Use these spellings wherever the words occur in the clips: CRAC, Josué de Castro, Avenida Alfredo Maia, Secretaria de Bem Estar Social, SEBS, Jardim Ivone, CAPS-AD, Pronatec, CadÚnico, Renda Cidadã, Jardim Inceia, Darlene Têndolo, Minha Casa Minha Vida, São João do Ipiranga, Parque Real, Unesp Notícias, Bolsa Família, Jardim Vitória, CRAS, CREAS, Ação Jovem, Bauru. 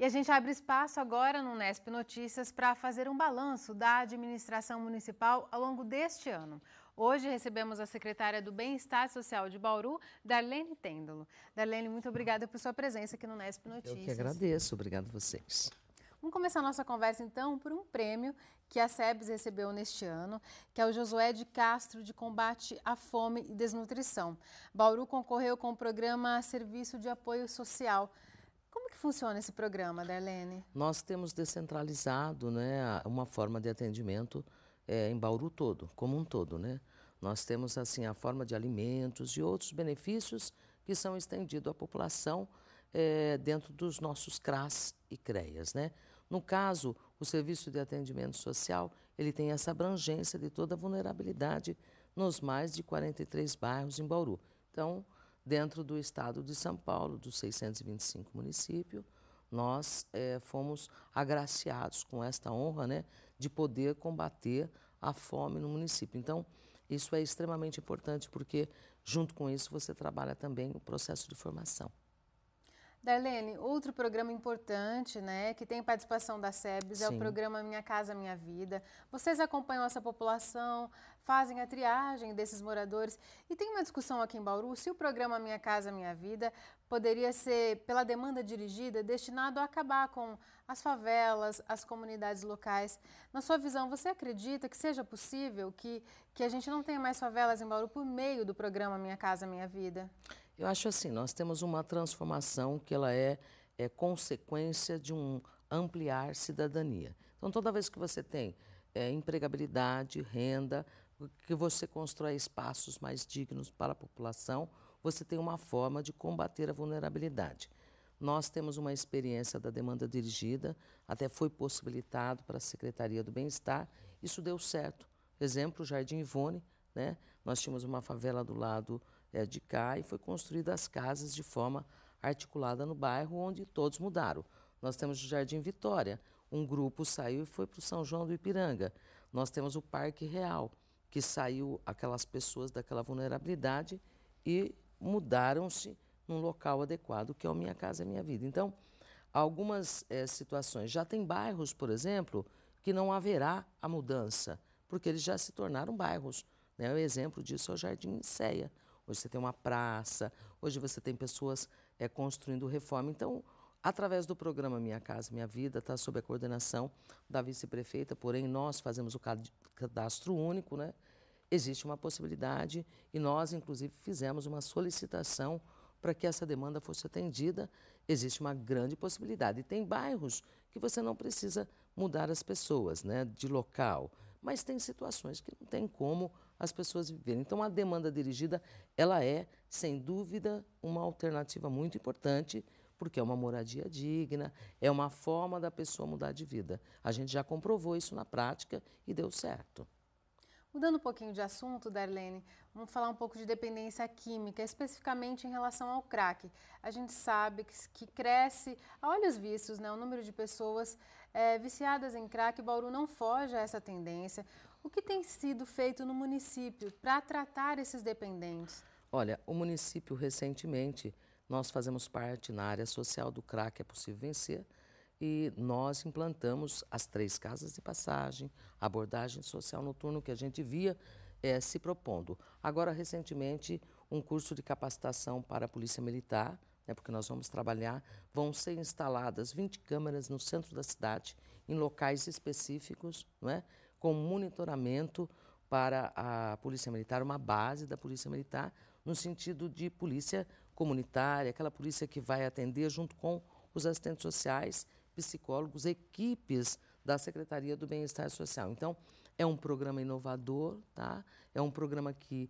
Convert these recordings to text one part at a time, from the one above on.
E a gente abre espaço agora no Unesp Notícias para fazer um balanço da administração municipal ao longo deste ano. Hoje recebemos a secretária do Bem Estar Social de Bauru, Darlene Têndolo. Darlene, muito obrigada por sua presença aqui no Unesp Notícias. Eu que agradeço, obrigado a vocês. Vamos começar a nossa conversa então por um prêmio que a SEBS recebeu neste ano, que é o Josué de Castro de Combate à Fome e Desnutrição. Bauru concorreu com o programa Serviço de Apoio Social. Como que funciona esse programa, Darlene? Nós temos descentralizado, né, uma forma de atendimento em Bauru todo, como um todo, né? Nós temos assim a forma de alimentos e outros benefícios que são estendidos à população dentro dos nossos CRAS e CREAS, né? No caso, o serviço de atendimento social, ele tem essa abrangência de toda a vulnerabilidade nos mais de 43 bairros em Bauru. Então, dentro do estado de São Paulo, dos 625 municípios, nós fomos agraciados com esta honra, né, de poder combater a fome no município. Então, isso é extremamente importante porque, junto com isso, você trabalha também o processo de formação. Darlene, outro programa importante, né, que tem participação da SEBS, Sim. é o programa Minha Casa Minha Vida. Vocês acompanham essa população, fazem a triagem desses moradores. E tem uma discussão aqui em Bauru se o programa Minha Casa Minha Vida poderia ser, pela demanda dirigida, destinado a acabar com as favelas, as comunidades locais. Na sua visão, você acredita que seja possível que a gente não tenha mais favelas em Bauru por meio do programa Minha Casa Minha Vida? Eu acho assim, nós temos uma transformação que ela é consequência de um ampliar cidadania. Então, toda vez que você tem empregabilidade, renda, que você constrói espaços mais dignos para a população, você tem uma forma de combater a vulnerabilidade. Nós temos uma experiência da demanda dirigida, até foi possibilitado para a Secretaria do Bem-Estar, isso deu certo. Exemplo, o Jardim Ivone, né? Nós tínhamos uma favela do lado de cá e foi construída as casas de forma articulada no bairro, onde todos mudaram. Nós temos o Jardim Vitória, um grupo saiu e foi para o São João do Ipiranga. Nós temos o Parque Real, que saiu aquelas pessoas daquela vulnerabilidade e mudaram-se num local adequado, que é o Minha Casa Minha Vida. Então, algumas situações. Já tem bairros, por exemplo, que não haverá a mudança, porque eles já se tornaram bairros, né? O exemplo disso é o Jardim Inceia. Hoje você tem uma praça, hoje você tem pessoas construindo reforma. Então, através do programa Minha Casa Minha Vida, está sob a coordenação da vice-prefeita, porém nós fazemos o cadastro único, né? Existe uma possibilidade e nós, inclusive, fizemos uma solicitação para que essa demanda fosse atendida. Existe uma grande possibilidade. E tem bairros que você não precisa mudar as pessoas, né, de local, mas tem situações que não tem como as pessoas viverem. Então, a demanda dirigida, ela é, sem dúvida, uma alternativa muito importante, porque é uma moradia digna, é uma forma da pessoa mudar de vida. A gente já comprovou isso na prática e deu certo. Mudando um pouquinho de assunto, Darlene, vamos falar um pouco de dependência química, especificamente em relação ao crack. A gente sabe que cresce, a olhos vistos, né, o número de pessoas viciadas em crack. Bauru não foge a essa tendência. O que tem sido feito no município para tratar esses dependentes? Olha, o município, recentemente, nós fazemos parte na área social do CRAC, é possível vencer, e nós implantamos as 3 casas de passagem, abordagem social noturno que a gente via se propondo. Agora, recentemente, um curso de capacitação para a Polícia Militar, né, porque nós vamos trabalhar, vão ser instaladas 20 câmeras no centro da cidade, em locais específicos, não é, com monitoramento para a Polícia Militar, uma base da Polícia Militar, no sentido de polícia comunitária, aquela polícia que vai atender junto com os assistentes sociais, psicólogos, equipes da Secretaria do Bem-Estar Social. Então, é um programa inovador, tá? É um programa que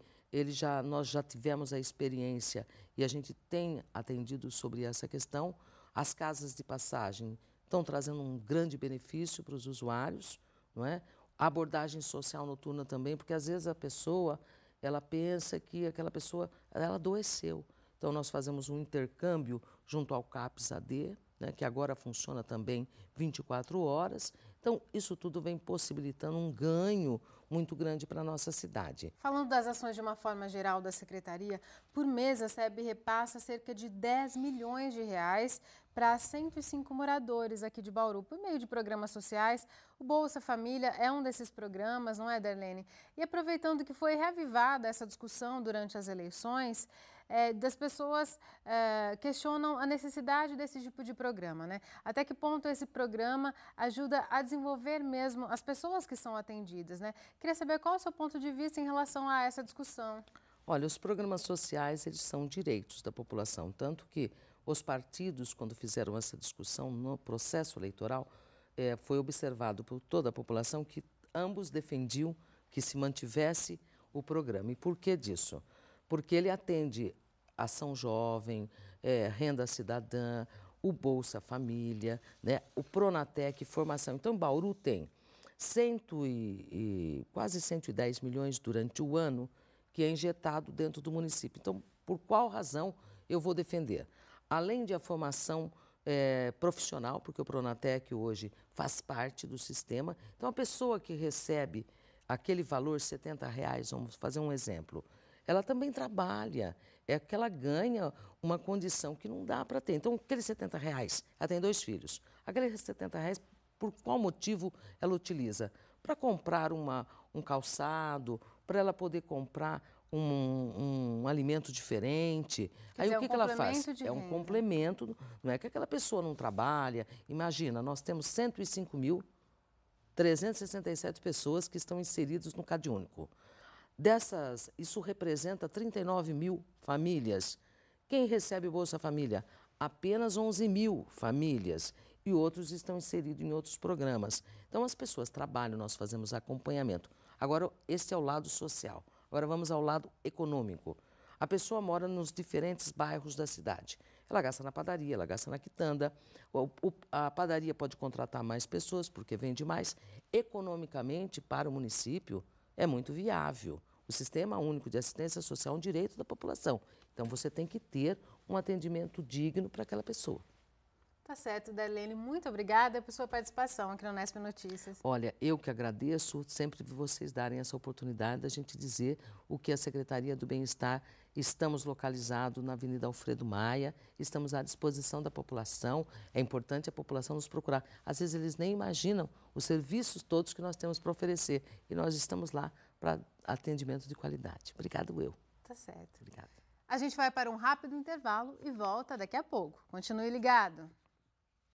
nós já tivemos a experiência e a gente tem atendido sobre essa questão. As casas de passagem estão trazendo um grande benefício para os usuários, não é? A abordagem social noturna também, porque às vezes a pessoa, ela pensa que aquela pessoa, ela adoeceu. Então, nós fazemos um intercâmbio junto ao CAPS-AD, né, que agora funciona também 24 horas. Então, isso tudo vem possibilitando um ganho muito grande para a nossa cidade. Falando das ações de uma forma geral da Secretaria, por mês a SEB repassa cerca de 10 milhões de reais para 105 moradores aqui de Bauru. Por meio de programas sociais, o Bolsa Família é um desses programas, não é, Darlene? E aproveitando que foi reavivada essa discussão durante as eleições, das pessoas questionam a necessidade desse tipo de programa, né? Até que ponto esse programa ajuda a desenvolver mesmo as pessoas que são atendidas, né? Queria saber qual é o seu ponto de vista em relação a essa discussão. Olha, os programas sociais, eles são direitos da população, tanto que os partidos, quando fizeram essa discussão no processo eleitoral, foi observado por toda a população que ambos defendiam que se mantivesse o programa. E por que disso? Porque ele atende Ação Jovem, Renda Cidadã, o Bolsa Família, né, o Pronatec, formação. Então, Bauru tem quase 110 milhões durante o ano que é injetado dentro do município. Então, por qual razão eu vou defender? Além de a formação profissional, porque o Pronatec hoje faz parte do sistema. Então, a pessoa que recebe aquele valor, R$ 70, vamos fazer um exemplo, ela também trabalha, é que ela ganha uma condição que não dá para ter. Então, aqueles R$ 70, ela tem 2 filhos. Aqueles R$ 70, por qual motivo ela utiliza? Para comprar um calçado, para ela poder comprar um alimento diferente. Quer dizer, aí o que ela faz? É um complemento, não é que aquela pessoa não trabalha. Imagina, nós temos 105.367 pessoas que estão inseridas no CadÚnico. Dessas, isso representa 39 mil famílias. Quem recebe Bolsa Família? Apenas 11 mil famílias. E outros estão inseridos em outros programas. Então, as pessoas trabalham, nós fazemos acompanhamento. Agora, esse é o lado social. Agora vamos ao lado econômico. A pessoa mora nos diferentes bairros da cidade. Ela gasta na padaria, ela gasta na quitanda. A padaria pode contratar mais pessoas porque vende mais. Economicamente, para o município, é muito viável. O Sistema Único de Assistência Social é um direito da população. Então você tem que ter um atendimento digno para aquela pessoa. Tá certo, Darlene. Muito obrigada por sua participação aqui no Unesp Notícias. Olha, eu que agradeço sempre vocês darem essa oportunidade da gente dizer o que a Secretaria do Bem-Estar, estamos localizados na Avenida Alfredo Maia, estamos à disposição da população, é importante a população nos procurar. Às vezes eles nem imaginam os serviços todos que nós temos para oferecer e nós estamos lá para atendimento de qualidade. Obrigado, eu. Tá certo. Obrigada. A gente vai para um rápido intervalo e volta daqui a pouco. Continue ligado.